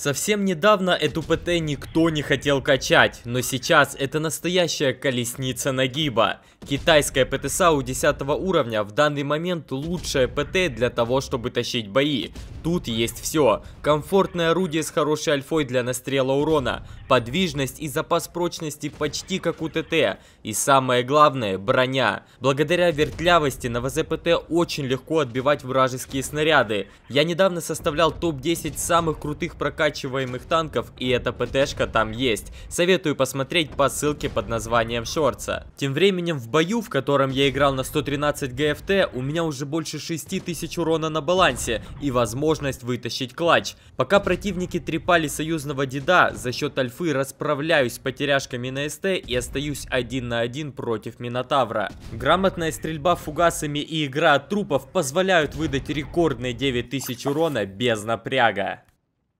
Совсем недавно эту ПТ никто не хотел качать, но сейчас это настоящая колесница нагиба. Китайская ПТ-САУ 10 уровня в данный момент лучшая ПТ для того, чтобы тащить бои. Тут есть все. Комфортное орудие с хорошей альфой для настрела урона, подвижность и запас прочности почти как у ТТ. И самое главное, броня. Благодаря вертлявости на ВЗ-ПТ очень легко отбивать вражеские снаряды. Я недавно составлял топ-10 самых крутых прокачек танков, и эта ПТшка там есть. Советую посмотреть по ссылке под названием шорца. Тем временем в бою, в котором я играл на 113 ГФТ, у меня уже больше 6000 урона на балансе и возможность вытащить клатч. Пока противники трепали союзного деда, за счет альфы расправляюсь с потеряшками на СТ и остаюсь 1 на 1 против Минотавра. Грамотная стрельба фугасами и игра от трупов позволяют выдать рекордные 9000 урона без напряга.